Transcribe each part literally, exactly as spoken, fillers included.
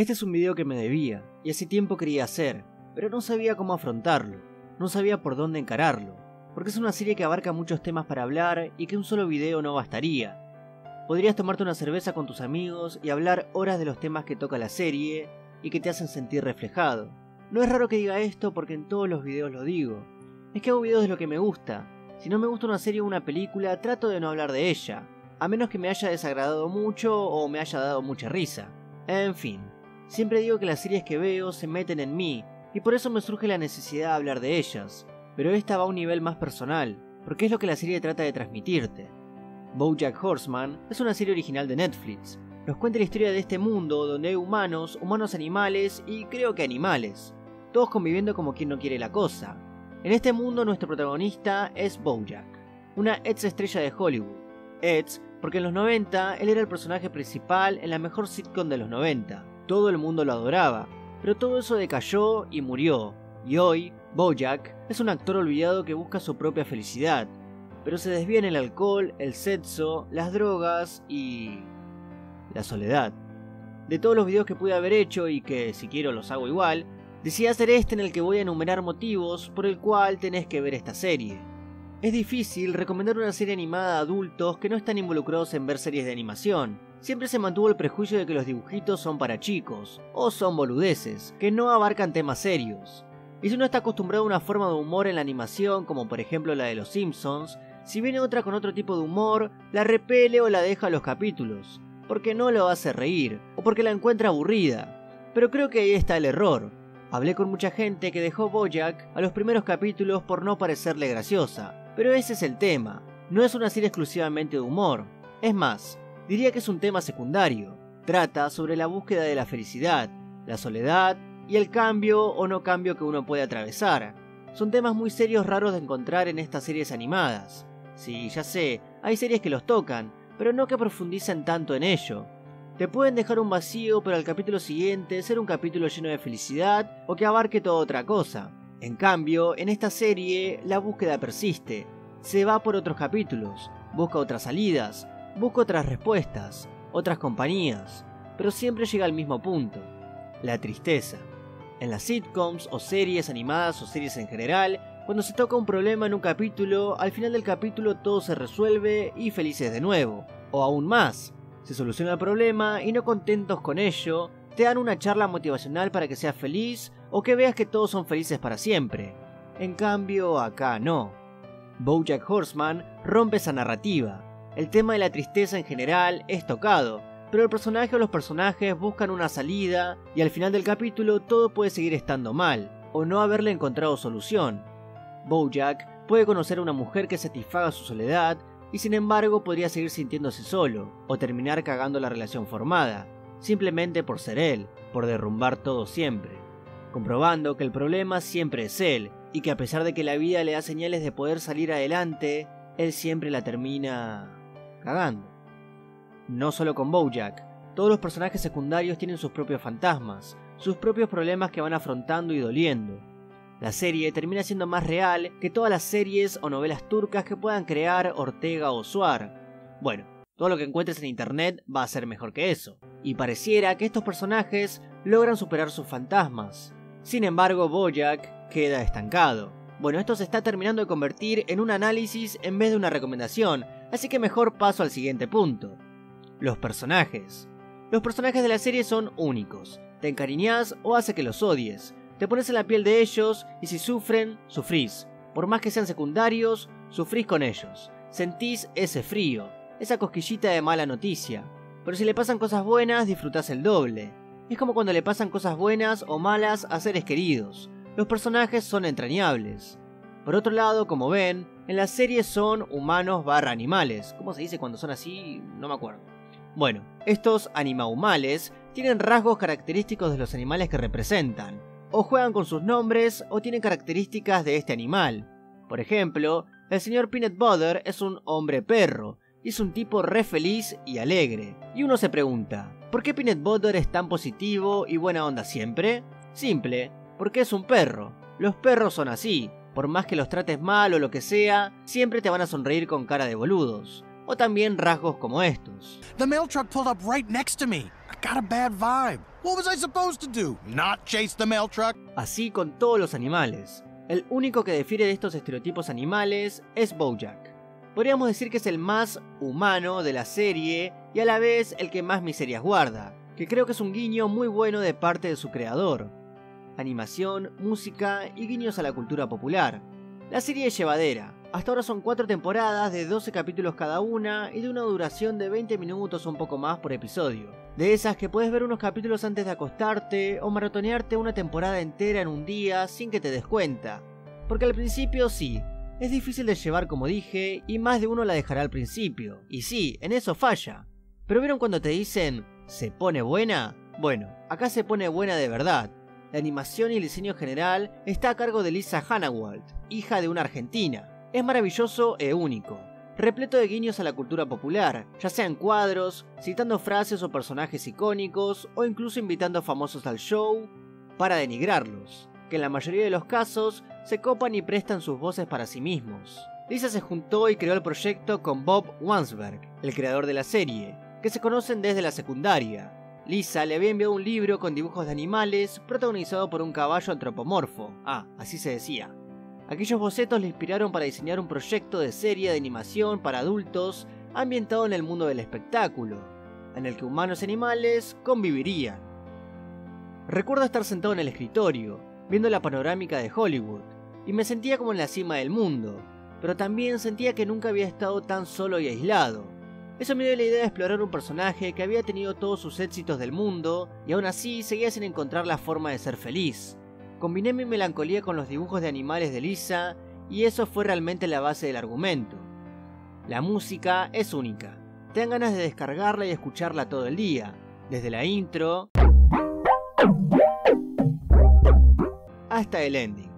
Este es un video que me debía y hace tiempo quería hacer, pero no sabía cómo afrontarlo, no sabía por dónde encararlo, porque es una serie que abarca muchos temas para hablar y que un solo video no bastaría. Podrías tomarte una cerveza con tus amigos y hablar horas de los temas que toca la serie y que te hacen sentir reflejado. No es raro que diga esto porque en todos los videos lo digo. Es que hago videos de lo que me gusta. Si no me gusta una serie o una película, trato de no hablar de ella, a menos que me haya desagradado mucho o me haya dado mucha risa. En fin. Siempre digo que las series que veo se meten en mí, y por eso me surge la necesidad de hablar de ellas, pero esta va a un nivel más personal, porque es lo que la serie trata de transmitirte. BoJack Horseman es una serie original de Netflix. Nos cuenta la historia de este mundo donde hay humanos, humanos animales y creo que animales, todos conviviendo como quien no quiere la cosa. En este mundo nuestro protagonista es BoJack, una ex estrella de Hollywood. Ex, porque en los noventa él era el personaje principal en la mejor sitcom de los noventa. Todo el mundo lo adoraba, pero todo eso decayó y murió, y hoy BoJack es un actor olvidado que busca su propia felicidad, pero se desvía en el alcohol, el sexo, las drogas y... la soledad. De todos los videos que pude haber hecho y que, si quiero, los hago igual, decidí hacer este en el que voy a enumerar motivos por el cual tenés que ver esta serie. Es difícil recomendar una serie animada a adultos que no están involucrados en ver series de animación. Siempre se mantuvo el prejuicio de que los dibujitos son para chicos, o son boludeces, que no abarcan temas serios. Y si uno está acostumbrado a una forma de humor en la animación, como por ejemplo la de los Simpsons, si viene otra con otro tipo de humor, la repele o la deja a los capítulos, porque no lo hace reír, o porque la encuentra aburrida. Pero creo que ahí está el error. Hablé con mucha gente que dejó BoJack a los primeros capítulos por no parecerle graciosa, pero ese es el tema, no es una serie exclusivamente de humor, es más... diría que es un tema secundario, trata sobre la búsqueda de la felicidad, la soledad y el cambio o no cambio que uno puede atravesar. Son temas muy serios raros de encontrar en estas series animadas. Sí, ya sé, hay series que los tocan, pero no que profundizan tanto en ello. Te pueden dejar un vacío pero al capítulo siguiente ser un capítulo lleno de felicidad o que abarque toda otra cosa. En cambio, en esta serie la búsqueda persiste, se va por otros capítulos, busca otras salidas, busco otras respuestas, otras compañías, pero siempre llega al mismo punto, la tristeza. En las sitcoms o series animadas o series en general, cuando se toca un problema en un capítulo, al final del capítulo todo se resuelve y felices de nuevo, o aún más, se soluciona el problema y no contentos con ello, te dan una charla motivacional para que seas feliz o que veas que todos son felices para siempre. En cambio, acá no. BoJack Horseman rompe esa narrativa. El tema de la tristeza en general es tocado, pero el personaje o los personajes buscan una salida y al final del capítulo todo puede seguir estando mal, o no haberle encontrado solución. BoJack puede conocer a una mujer que satisfaga su soledad y sin embargo podría seguir sintiéndose solo, o terminar cagando la relación formada, simplemente por ser él, por derrumbar todo siempre, comprobando que el problema siempre es él, y que a pesar de que la vida le da señales de poder salir adelante, él siempre la termina... cagando. No solo con BoJack, todos los personajes secundarios tienen sus propios fantasmas, sus propios problemas que van afrontando y doliendo. La serie termina siendo más real que todas las series o novelas turcas que puedan crear Ortega o Suar. Bueno, todo lo que encuentres en internet va a ser mejor que eso, y pareciera que estos personajes logran superar sus fantasmas. Sin embargo, BoJack queda estancado. Bueno, esto se está terminando de convertir en un análisis en vez de una recomendación, así que mejor paso al siguiente punto. Los personajes. Los personajes de la serie son únicos. Te encariñás o hace que los odies. Te pones en la piel de ellos y si sufren, sufrís. Por más que sean secundarios, sufrís con ellos. Sentís ese frío, esa cosquillita de mala noticia. Pero si le pasan cosas buenas, disfrutás el doble. Es como cuando le pasan cosas buenas o malas a seres queridos. Los personajes son entrañables. Por otro lado, como ven, en la serie son humanos barra animales. ¿Cómo se dice cuando son así? No me acuerdo. Bueno, estos animahumales tienen rasgos característicos de los animales que representan. O juegan con sus nombres o tienen características de este animal. Por ejemplo, el señor Peanut Butter es un hombre perro. Y es un tipo re feliz y alegre. Y uno se pregunta, ¿por qué Peanut Butter es tan positivo y buena onda siempre? Simple, porque es un perro. Los perros son así. Por más que los trates mal o lo que sea, siempre te van a sonreír con cara de boludos. O también rasgos como estos. The mail truck pulled up right next to me. got a bad vibe. What was I supposed to do? Not chase the mail truck? Así con todos los animales. El único que difiere de estos estereotipos animales es BoJack. Podríamos decir que es el más humano de la serie y a la vez el que más miserias guarda, que creo que es un guiño muy bueno de parte de su creador. Animación, música y guiños a la cultura popular. La serie es llevadera. Hasta ahora son cuatro temporadas de doce capítulos cada una y de una duración de veinte minutos o un poco más por episodio. De esas que puedes ver unos capítulos antes de acostarte o maratonearte una temporada entera en un día sin que te des cuenta. Porque al principio sí, es difícil de llevar como dije y más de uno la dejará al principio. Y sí, en eso falla. Pero ¿vieron cuando te dicen se pone buena? Bueno, acá se pone buena de verdad. La animación y el diseño general está a cargo de Lisa Hanawalt, hija de una argentina. Es maravilloso e único, repleto de guiños a la cultura popular, ya sean cuadros, citando frases o personajes icónicos, o incluso invitando a famosos al show para denigrarlos, que en la mayoría de los casos se copan y prestan sus voces para sí mismos. Lisa se juntó y creó el proyecto con Bob Waksberg, el creador de la serie, que se conocen desde la secundaria. Lisa le había enviado un libro con dibujos de animales protagonizado por un caballo antropomorfo. Ah, así se decía. Aquellos bocetos le inspiraron para diseñar un proyecto de serie de animación para adultos ambientado en el mundo del espectáculo, en el que humanos y animales convivirían. Recuerdo estar sentado en el escritorio, viendo la panorámica de Hollywood, y me sentía como en la cima del mundo, pero también sentía que nunca había estado tan solo y aislado. Eso me dio la idea de explorar un personaje que había tenido todos sus éxitos del mundo y aún así seguía sin encontrar la forma de ser feliz. Combiné mi melancolía con los dibujos de animales de Lisa y eso fue realmente la base del argumento. La música es única. Te dan ganas de descargarla y escucharla todo el día, desde la intro hasta el ending,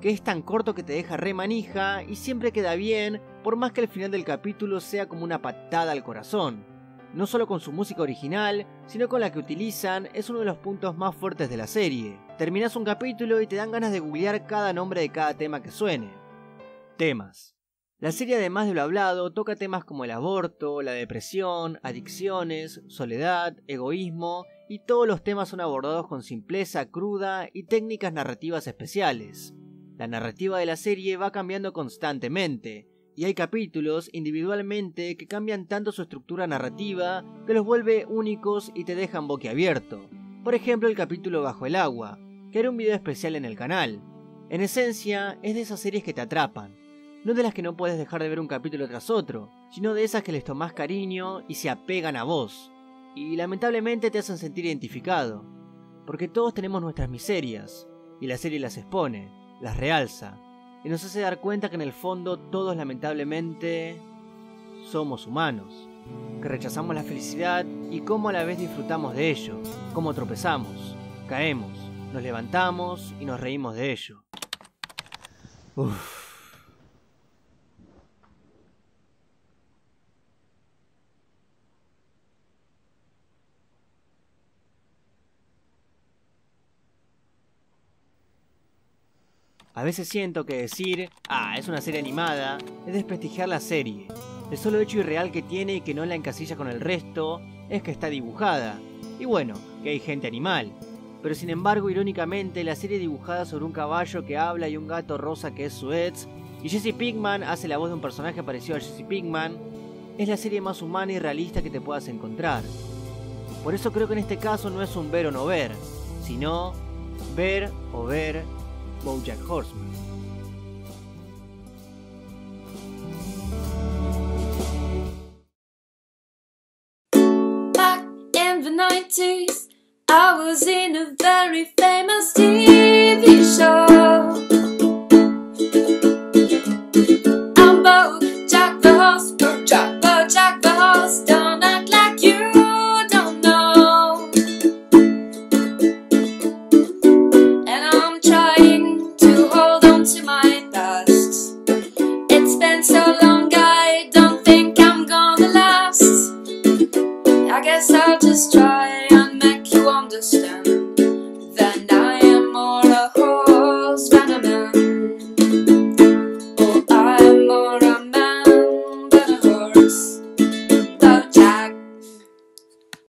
que es tan corto que te deja re manija y siempre queda bien, por más que el final del capítulo sea como una patada al corazón. No solo con su música original, sino con la que utilizan, es uno de los puntos más fuertes de la serie. Terminás un capítulo y te dan ganas de googlear cada nombre de cada tema que suene. Temas. La serie, además de lo hablado, toca temas como el aborto, la depresión, adicciones, soledad, egoísmo, y todos los temas son abordados con simpleza, cruda y técnicas narrativas especiales. La narrativa de la serie va cambiando constantemente, y hay capítulos individualmente que cambian tanto su estructura narrativa que los vuelve únicos y te dejan boquiabierto. Por ejemplo, el capítulo Bajo el agua, que era un video especial en el canal. En esencia, es de esas series que te atrapan, no de las que no puedes dejar de ver un capítulo tras otro, sino de esas que les tomás cariño y se apegan a vos, y lamentablemente te hacen sentir identificado, porque todos tenemos nuestras miserias, y la serie las expone, las realza, y nos hace dar cuenta que en el fondo todos lamentablemente somos humanos, que rechazamos la felicidad y cómo a la vez disfrutamos de ello, cómo tropezamos, caemos, nos levantamos y nos reímos de ello. Uff. A veces siento que decir, ah, es una serie animada, es desprestigiar la serie. El solo hecho irreal que tiene y que no la encasilla con el resto es que está dibujada. Y bueno, que hay gente animal. Pero sin embargo, irónicamente, la serie dibujada sobre un caballo que habla y un gato rosa que es su ex, y Jesse Pinkman hace la voz de un personaje parecido a Jesse Pinkman, es la serie más humana y realista que te puedas encontrar. Por eso creo que en este caso no es un ver o no ver, sino ver o ver BoJack Horseman. Back in the nineties, I was in a very famous T V show. I'm BoJack the Horse, BoJack, BoJack the Horse. Don't act like you don't know. And I'm trying to my past. It's been so long, I don't think I'm gonna last. I guess I'll just try and make you understand.